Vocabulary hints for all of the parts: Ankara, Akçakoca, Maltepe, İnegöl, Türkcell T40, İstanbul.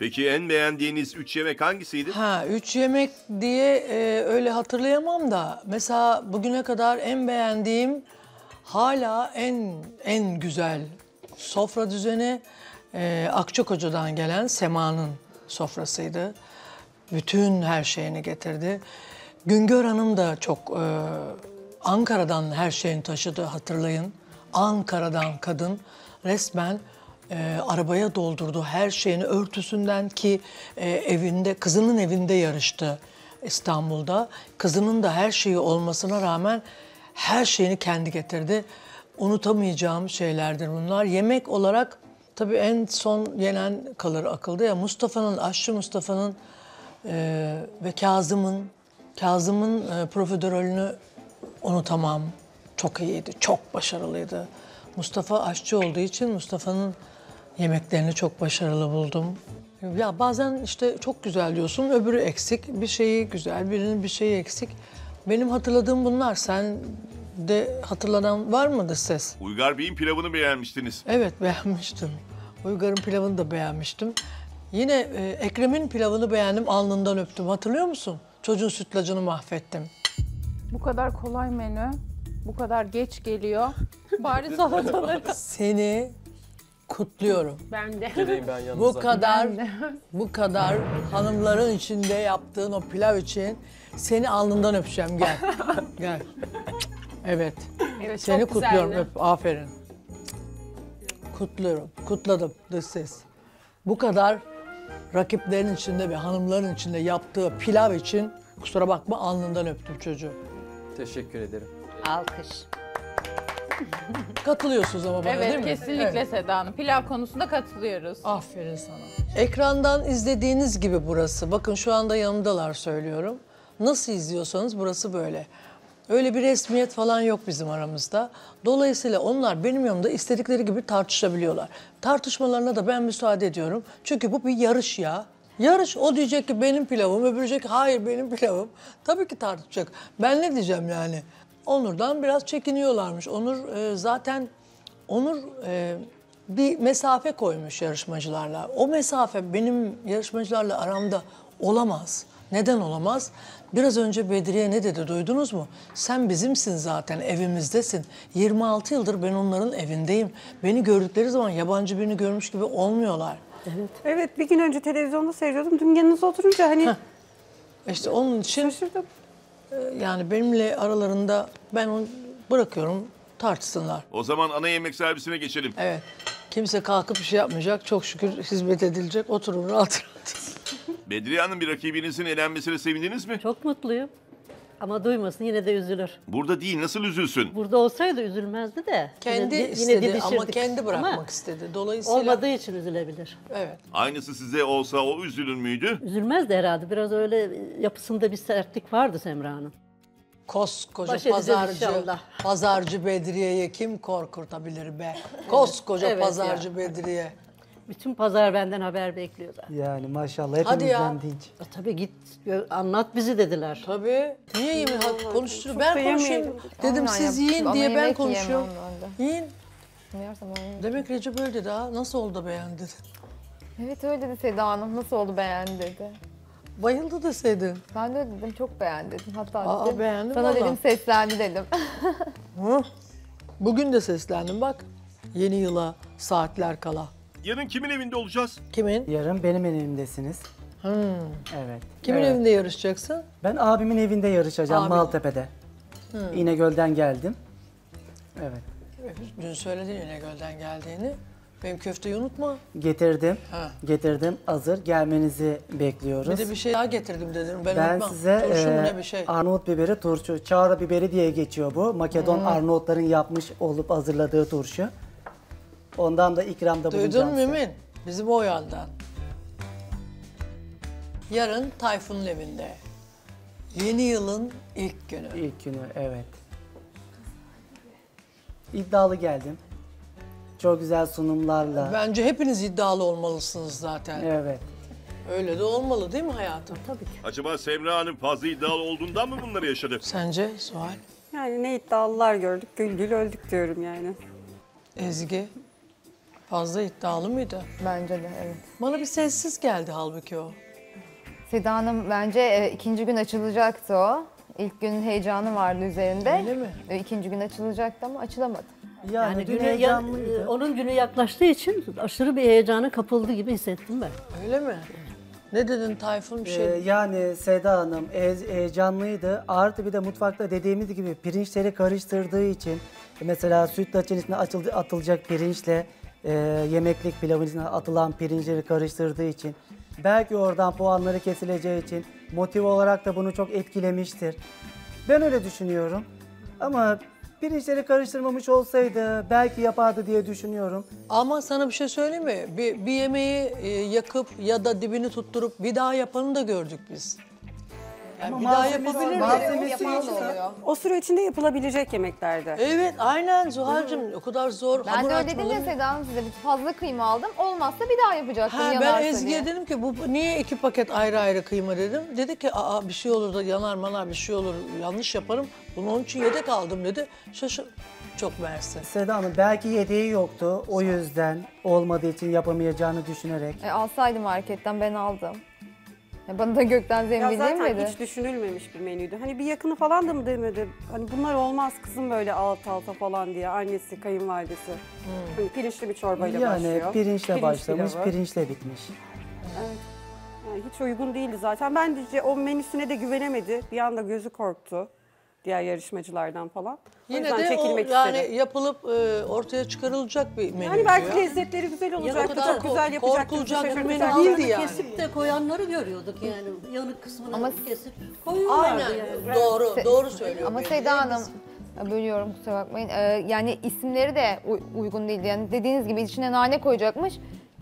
Peki en beğendiğiniz 3 yemek hangisiydi? 3 yemek diye öyle hatırlayamam da. Mesela bugüne kadar en beğendiğim, hala en güzel sofra düzeni Akçakoca'dan gelen Sema'nın sofrasıydı. Bütün her şeyini getirdi. Güngör Hanım da çok Ankara'dan her şeyini taşıdı, hatırlayın. Ankara'dan kadın resmen arabaya doldurdu her şeyini, örtüsünden ki evinde, kızının evinde yarıştı İstanbul'da. Kızının da her şeyi olmasına rağmen her şeyini kendi getirdi. Unutamayacağım şeylerdir bunlar. Yemek olarak tabii en son yenen kalır akılda ya, Mustafa'nın, aşçı Mustafa'nın ve Kazım'ın profiterolünü unutamam. Çok iyiydi, çok başarılıydı. Mustafa aşçı olduğu için Mustafa'nın yemeklerini çok başarılı buldum. Ya bazen işte çok güzel diyorsun, öbürü eksik. Bir şeyi güzel, birinin bir şeyi eksik. Benim hatırladığım bunlar. Sen de hatırlanan var mıdır ses? Uygar Bey'in pilavını beğenmiştiniz. Evet, beğenmiştim. Uygar'ın pilavını da beğenmiştim. Yine Ekrem'in pilavını beğendim, alnından öptüm. Hatırlıyor musun? Çocuğun sütlacını mahvettim. Bu kadar kolay menü, bu kadar geç geliyor. Bari salataları. Seni kutluyorum. Ben de. Geleyim ben yanınıza. Bu kadar hanımların içinde yaptığın o pilav için seni alnından öpeceğim. Gel. Gel. Evet. Evet, seni kutluyorum. Öp. Aferin. Kutluyorum. Kutladım dış ses. Bu kadar rakiplerin içinde ve hanımların içinde yaptığı pilav için kusura bakma, alnından öptüm çocuğu. Teşekkür ederim. Alkış. Katılıyorsunuz ama bana, değil mi? Kesinlikle, evet. Seda Hanım. Pilav konusunda katılıyoruz. Aferin sana. Ekrandan izlediğiniz gibi burası. Bakın şu anda yanımdalar, söylüyorum. Nasıl izliyorsanız burası böyle. Öyle bir resmiyet falan yok bizim aramızda. Dolayısıyla onlar benim yanımda istedikleri gibi tartışabiliyorlar. Tartışmalarına da ben müsaade ediyorum. Çünkü bu bir yarış ya. Yarış, o diyecek ki benim pilavım, öbürü diyecek ki hayır benim pilavım. Tabii ki tartışacak. Ben ne diyeceğim yani? Onur'dan biraz çekiniyorlarmış. Onur bir mesafe koymuş yarışmacılarla. O mesafe benim yarışmacılarla aramda olamaz. Neden olamaz? Biraz önce Bedriye ne dedi, duydunuz mu? Sen bizimsin zaten, evimizdesin. 26 yıldır ben onların evindeyim. Beni gördükleri zaman yabancı birini görmüş gibi olmuyorlar. Evet. Evet, bir gün önce televizyonda seyrediyordum. Dün yanınıza oturunca hani... Heh. İşte onun için... Şaşırdım. Yani benimle aralarında, ben onu bırakıyorum, tartışsınlar. O zaman ana yemek servisine geçelim. Evet. Kimse kalkıp bir şey yapmayacak. Çok şükür hizmet edilecek. Oturun rahat rahat. Bedriye Hanım, bir rakibinizin elenmesine sevindiniz mi? Çok mutluyum. Ama duymasın, yine de üzülür. Burada değil, nasıl üzülsün? Burada olsaydı üzülmezdi de. Kendi istedi ama kendi bırakmak istedi. Dolayısıyla... Olmadığı için üzülebilir. Evet. Aynısı size olsa o üzülür müydü? Üzülmezdi herhalde. Biraz öyle yapısında bir sertlik vardı Semra Hanım. Koskoca pazarcı Bedriye'ye kim korkutabilir be? Koskoca evet, pazarcı ya. Bedriye. Bütün pazar benden haber bekliyor zaten. Yani maşallah hepimizden deyince. Tabii git anlat bizi dediler. Tabii. Niye yemin konuştuğunu ben konuşayım dedim, siz yiyin diye ben konuşuyorum. Yiyin. Demek Recep öyle dedi ha. Nasıl oldu beğendi? Evet öyle dedi Seda Hanım. Nasıl oldu beğendi dedi. Bayıldı deseydin. Ben de dedim çok beğendi dedim. Hatta dedim sana dedim seslendi dedim. Bugün de seslendim bak. Yeni yıla saatler kala. Yarın kimin evinde olacağız? Kimin? Yarın benim evimdesiniz. Hmm. Evet. Kimin evinde yarışacaksın? Ben abimin evinde yarışacağım, Maltepe'de. İnegöl'den geldim. Evet. Dün söyledin İnegöl'den geldiğini. Benim köfteyi unutma. Getirdim. Getirdim. Hazır. Gelmenizi bekliyoruz. Bir de bir şey daha getirdim dedim. Ben unutmam. Size Arnavut biberi turşu. Çağra biberi diye geçiyor bu. Makedon Arnavutların yapmış olup hazırladığı turşu. Ondan da ikramda bulunacağız. Duydun Mümin? Bizim o yandan. Yarın Tayfun'un evinde. Yeni yılın ilk günü. İlk günü, evet. İddialı geldim. Çok güzel sunumlarla. Bence hepiniz iddialı olmalısınız zaten. Evet. Öyle de olmalı değil mi hayatım? Tabii ki. Acaba Semra Hanım fazla iddialı olduğundan mı bunları yaşadı? Sence Sual? Yani ne iddialılar gördük, gül gül öldük diyorum yani. Ezgi? Fazla iddialı mıydı? Bence de, evet. Bana bir sessiz geldi halbuki o. Seda Hanım bence ikinci gün açılacaktı o. İlk günün heyecanı vardı üzerinde. Öyle mi? İkinci gün açılacaktı ama açılamadı. Yani günü, onun günü yaklaştığı için aşırı bir heyecana kapıldı gibi hissettim ben. Öyle mi? Ne dedin Tayfun bir şey? Yani Seda Hanım heyecanlıydı. Artı bir de mutfakta dediğimiz gibi pirinçleri karıştırdığı için mesela sütlaçın içine atılacak pirinçle yemeklik pilavın içine atılan pirinçleri karıştırdığı için belki oradan puanları kesileceği için motive olarak da bunu çok etkilemiştir. Ben öyle düşünüyorum. Ama pirinçleri karıştırmamış olsaydı belki yapardı diye düşünüyorum. Ama sana bir şey söyleyeyim mi? Bir yemeği yakıp ya da dibini tutturup bir daha yapanı da gördük biz. Yani bir daha yapabilir mi? O süre içinde yapılabilecek yemeklerdi. Evet, aynen Zuhal'cığım. O kadar zor. Ben de öyle dedim ya Seda Hanım size. Fazla kıyma aldım. Olmazsa bir daha yapacaktım. Ben Ezgi'ye dedim ki bu niye 2 paket ayrı ayrı kıyma dedim. Dedi ki aa bir şey olur da yanar manar bir şey olur. Yanlış yaparım. Bunu onun için yedek aldım dedi. Şaşır. Çok versin. Seda Hanım belki yedeği yoktu. O yüzden olmadığı için yapamayacağını düşünerek. Alsaydım marketten ben aldım. Bana da gökten zembil değil miydi? Zaten hiç düşünülmemiş bir menüydü. Hani bir yakını falan da mı demedi? Hani bunlar olmaz kızım böyle alt alta falan diye annesi, kayınvalidesi. Hani pirinçli bir çorbayla başlıyor. Yani pirinçle başlamış, pirinçle bitmiş. Evet. Yani hiç uygun değildi zaten. Bence o menüsüne de güvenemedi. Bir anda gözü korktu diğer yarışmacılardan falan. Yine de o yani istedim. Yapılıp ortaya çıkarılacak bir menü. Yani belki lezzetleri güzel olacaktı, çok güzel yapacaktı. Korkulacak bir menü değildi yani. Kesip de koyanları görüyorduk yani. Yanık kısmını ama kesip koyuyorlardı. Aynen yani. Doğru, doğru söylüyor. Ama Seda Hanım, bölüyorum kusura bakmayın. Yani isimleri de uygun değildi. Yani dediğiniz gibi içine nane koyacakmış.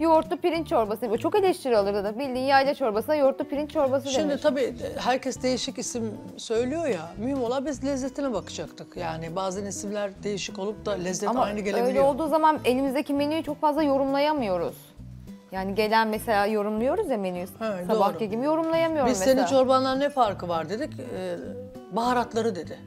Yoğurtlu pirinç çorbası. Çok eleştiri alırdı da bildiğin yayla çorbasına yoğurtlu pirinç çorbası demiş. Şimdi tabii herkes değişik isim söylüyor ya. Mühim olan biz lezzetine bakacaktık. Yani bazen isimler değişik olup da lezzet ama aynı gelebiliyor. Ama öyle olduğu zaman elimizdeki menüyü çok fazla yorumlayamıyoruz. Yani gelen mesela yorumluyoruz ya menüyü. He, sabahki doğru. Gibi yorumlayamıyorum biz mesela. Biz senin çorbandan ne farkı var dedik. Baharatları dedi.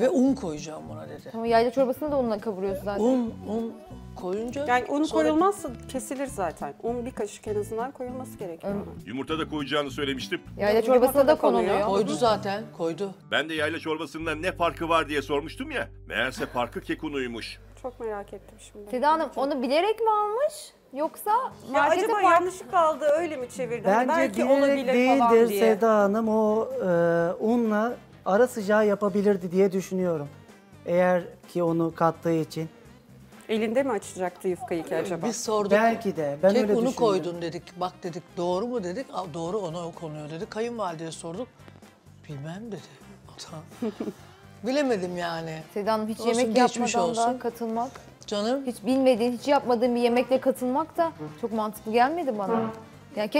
Ve un koyacağım buna dedi. Ama yayla çorbasını da unla kavuruyorsun zaten. Un koyunca... Yani unu koyulmazsa kesilir zaten. Un bir kaşık en azından koyulması gerekiyor. Evet. Yumurta da koyacağını söylemiştim. Yayla çorbasına da konuluyor. Koydu zaten, koydu. Ben de yayla çorbasından ne farkı var diye sormuştum ya. Meğerse farkı kek unuymuş. Çok merak ettim şimdi. Seda Hanım onu bilerek mi almış? Yoksa markete acaba yanlışlıkla aldı öyle mi çevirdi? Bence bilerek değildir Seda Hanım. O unla ara sıcağı yapabilirdi diye düşünüyorum. Eğer ki onu kattığı için. Elinde mi açacaktı yufkayı ki acaba? Biz sorduk. Belki de. Ben öyle düşünüyorum. Tek unu koydun dedik. Bak dedik doğru mu dedik. Doğru ona o konuyor dedi. Kayınvalideye sorduk. Bilmem dedi. Bilemedim yani. Seda Hanım hiç yemek yapmadan da katılmak. Canım. Hiç bilmediğin, hiç yapmadığın bir yemekle katılmak da çok mantıklı gelmedi bana. Yani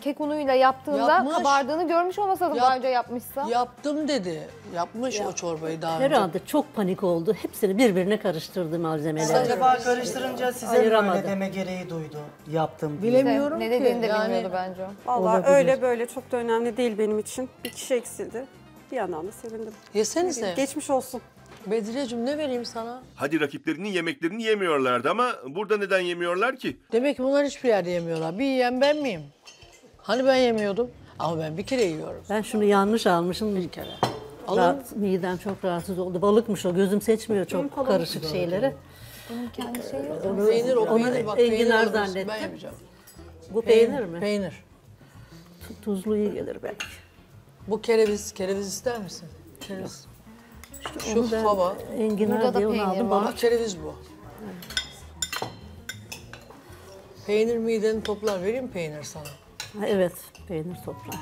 kek unuyla yaptığında yapmış. Kabardığını görmüş olmasaydım daha önce yapmışsa. Yaptım dedi. Yapmış o çorbayı daha önce. Herhalde çok panik oldu. Hepsini birbirine karıştırdı malzemeleri. Acaba karıştırınca size böyle deme gereği duydu. Yaptım diye. Bilemiyorum ki. Ne dediğini de bilmiyordu bence. Vallahi öyle böyle çok da önemli değil benim için. Bir kişi eksildi. Bir yandan da sevindim. Yesenize. Geçmiş olsun. Bedriyeciğim ne vereyim sana? Hadi rakiplerinin yemeklerini yemiyorlardı ama burada neden yemiyorlar ki? Demek ki bunlar hiçbir yerde yemiyorlar. Bir yiyen ben miyim? Hani ben yemiyordum ama ben bir kere yiyorum. Ben şunu yanlış almışım bir kere. Midem çok rahatsız oldu. Balıkmış o gözüm seçmiyor çok karışık şeyleri. Onun kendi şeyi yok. Peynir bak enginar zannettim. Ben yapacağım. Bu peynir mi? Peynir. Tuzlu iyi gelir belki. Bu kereviz. Kereviz ister misin? Kereviz. Şu fava. Enginar diye onu aldım. Bana kereviz bu. Evet. Peynir mideni toplar. Vereyim peynir sana? Evet, peynir toplar.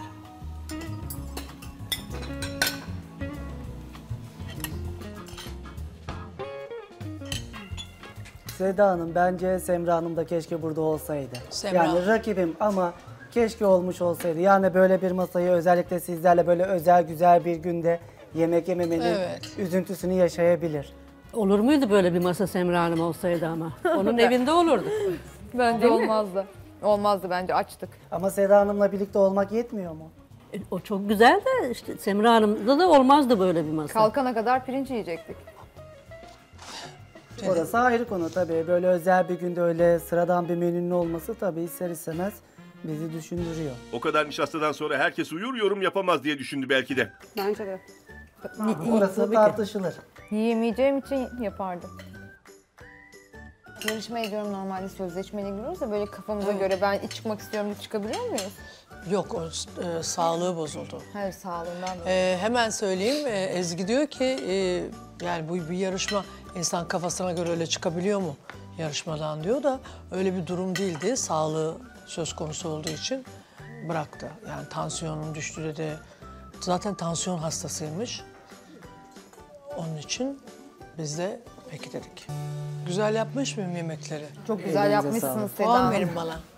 Seda Hanım, bence Semra Hanım da keşke burada olsaydı. Semra. Yani rakibim ama keşke olmuş olsaydı. Yani böyle bir masayı özellikle sizlerle böyle özel güzel bir günde yemek yememenin üzüntüsünü yaşayabilir. Olur muydu böyle bir masa Semra Hanım olsaydı ama? Onun evinde olurdu. Bence olmazdı. Olmazdı bence açtık. Ama Seda Hanım'la birlikte olmak yetmiyor mu? O çok güzel de işte Semra Hanım'da da olmazdı böyle bir masa. Kalkana kadar pirinç yiyecektik. Evet. Orası ayrı konu tabii. Böyle özel bir günde öyle sıradan bir menünün olması tabii ister istemez bizi düşündürüyor. O kadar nişastadan sonra herkes uyur, yorum yapamaz diye düşündü belki de. Bence de. Orası tartışılır. Yiyemeyeceğim için yapardım. Yarışmaya diyorum, normalde sözleşmeyle giriyoruz da böyle kafamıza göre ben çıkmak istiyorum diye çıkabiliyor muyuz? Yok, o sağlığı bozuldu. Hayır, sağlığından bozuldu. Hemen söyleyeyim, Ezgi diyor ki yani bu bir yarışma, insan kafasına göre öyle çıkabiliyor mu yarışmadan diyor da öyle bir durum değildi. Sağlığı söz konusu olduğu için bıraktı. Yani tansiyonum düştü dedi. Zaten tansiyon hastasıymış. Onun için biz de peki dedik. Güzel yapmış mıyım yemekleri? Çok güzel yapmışsınız Seda Hanım. Puan verin bana.